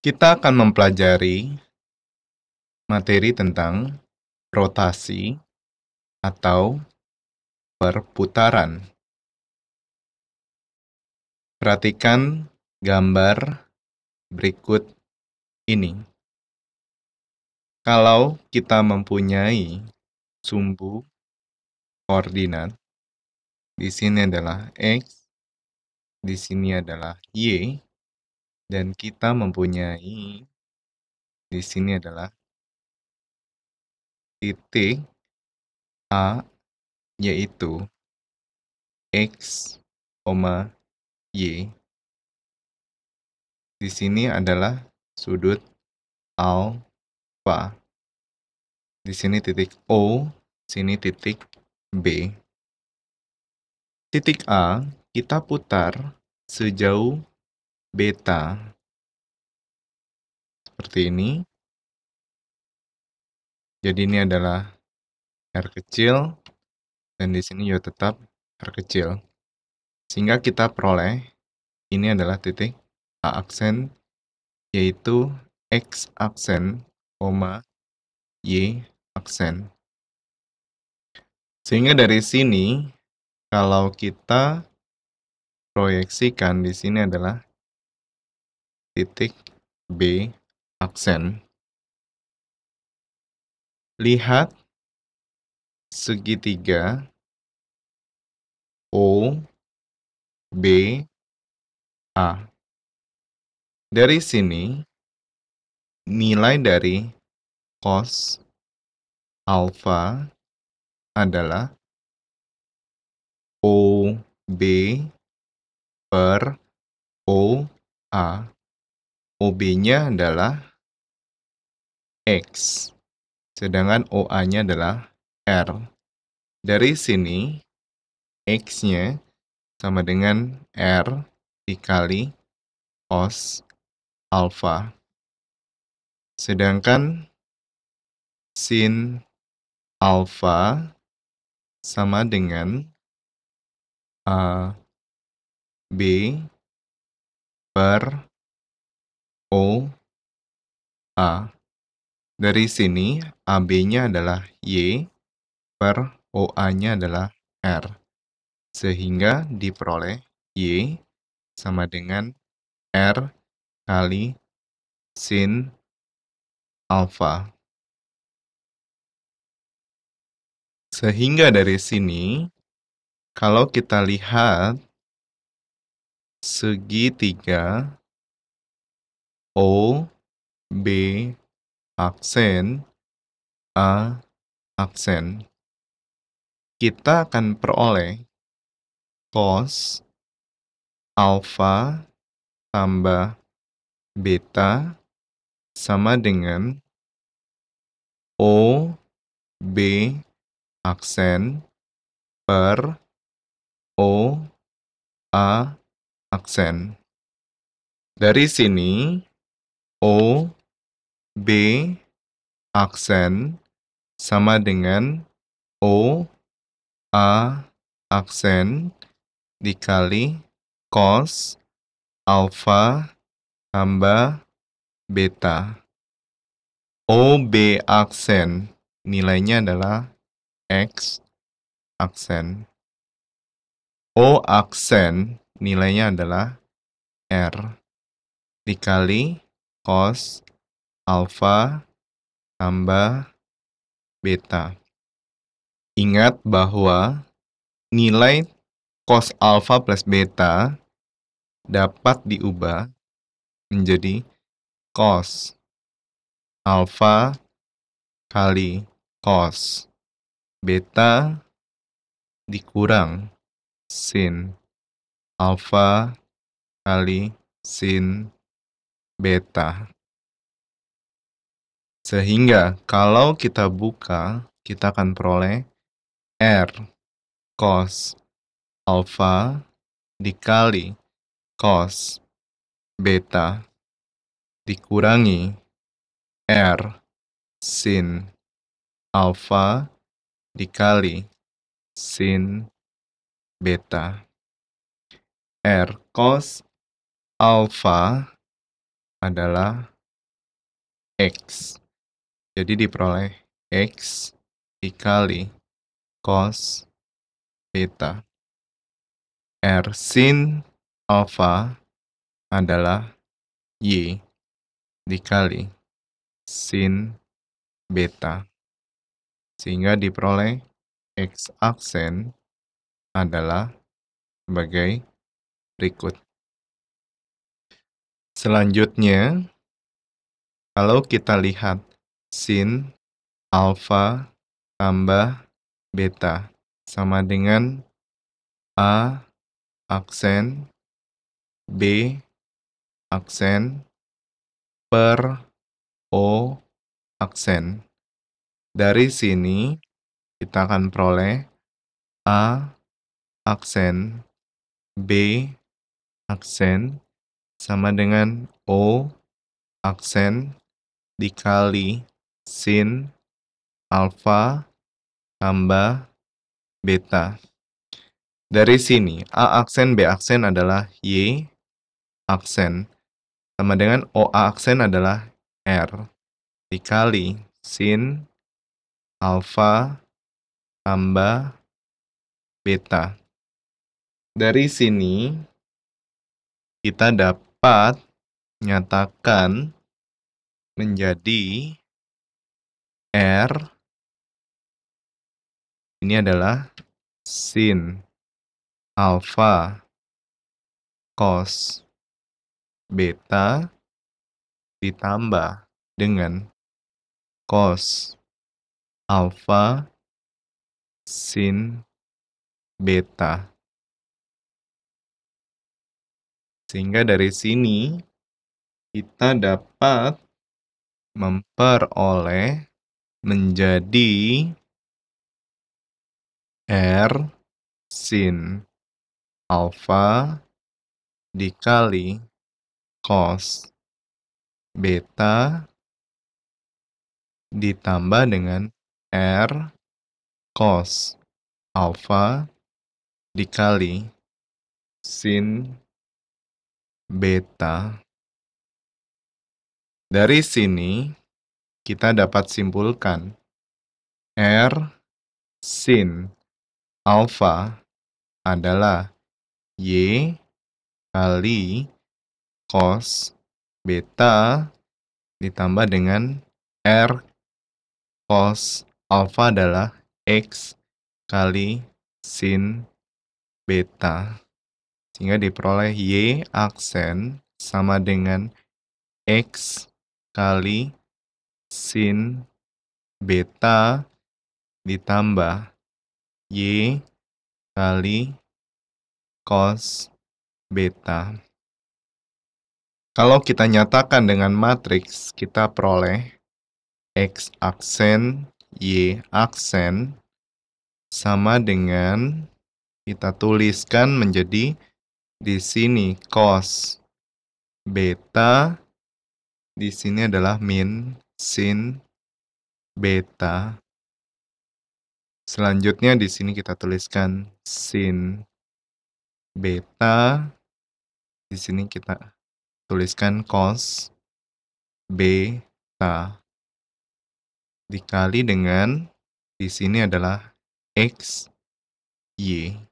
Kita akan mempelajari materi tentang rotasi atau perputaran. Perhatikan gambar berikut ini. Kalau kita mempunyai sumbu koordinat, di sini adalah X, di sini adalah Y, dan kita mempunyai di sini adalah titik A, yaitu X, Y. Di sini adalah sudut alfa. Di sini titik O, sini titik B. Titik A kita putar sejauh beta seperti ini. Jadi ini adalah R kecil dan di sini juga tetap R kecil. Sehingga kita peroleh ini adalah titik A aksen, yaitu X aksen, Y aksen. Sehingga dari sini kalau kita proyeksikan di sini adalah titik B aksen. Lihat segitiga O, B, A. Dari sini nilai dari cos alfa adalah OB per OA. OB-nya adalah X, sedangkan OA-nya adalah R. Dari sini, X-nya sama dengan R dikali cos alfa. Sedangkan sin alfa sama dengan AB per OA. Dari sini AB-nya adalah Y per OA-nya adalah R. Sehingga diperoleh Y sama dengan R kali sin alfa. Sehingga dari sini kalau kita lihat segitiga O, B, aksen, A, aksen, kita akan peroleh cos alfa tambah beta sama dengan O, B, aksen per O, A, aksen. Dari sini O, B, aksen sama dengan O, A, aksen dikali cos alfa tambah beta. O, B, aksen nilainya adalah X, aksen. O, aksen nilainya adalah R dikali cos alfa tambah beta. Ingat bahwa nilai cos alfa plus beta dapat diubah menjadi cos alfa kali cos beta dikurang sin alfa kali sin beta. Sehingga kalau kita buka, kita akan peroleh R cos alfa dikali cos beta dikurangi R sin alfa dikali sin beta. R cos alfa adalah X. Jadi diperoleh X dikali cos beta. R sin alpha adalah Y dikali sin beta. Sehingga diperoleh X aksen adalah sebagai berikut. Selanjutnya, kalau kita lihat sin alpha tambah beta sama dengan A aksen B aksen per O aksen. Dari sini kita akan peroleh A aksen B aksen sama dengan O aksen dikali sin alpha tambah beta. Dari sini, A aksen B aksen adalah Y aksen, sama dengan O A aksen adalah R, dikali sin alpha tambah beta. Dari sini, kita dapat nyatakan menjadi R, ini adalah sin alpha cos beta ditambah dengan cos alpha sin beta. Sehingga dari sini kita dapat memperoleh menjadi R sin alpha dikali cos beta ditambah dengan R cos alpha dikali sin beta. Dari sini, kita dapat simpulkan R sin alpha adalah Y kali cos beta ditambah dengan R cos alpha adalah X kali sin beta. Sehingga diperoleh Y aksen sama dengan X kali sin beta ditambah Y kali cos beta. Kalau kita nyatakan dengan matriks, kita peroleh X aksen Y aksen sama dengan kita tuliskan menjadi di sini cos beta. Di sini adalah min sin beta. Selanjutnya di sini kita tuliskan sin beta. Di sini kita tuliskan cos beta. Dikali dengan di sini adalah x y.